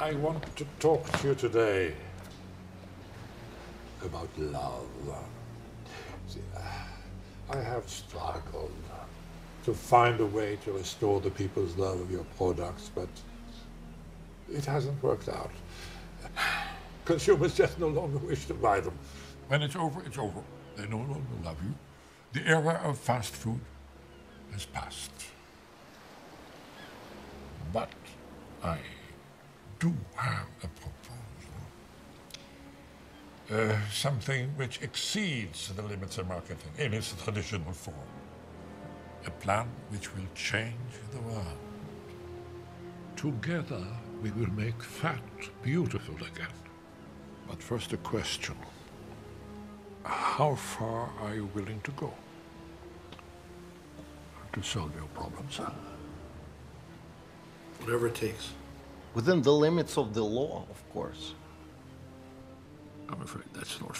I want to talk to you today about love. See, I have struggled to find a way to restore the people's love of your products, but it hasn't worked out. Consumers just no longer wish to buy them. When it's over, it's over. They no longer love you. The era of fast food has passed. But I do have a proposal. Something which exceeds the limits of marketing in its traditional form. A plan which will change the world. Together, we will make fat beautiful again. But first, a question. How far are you willing to go to solve your problems? Whatever it takes. Within the limits of the law, of course. I'm afraid that's not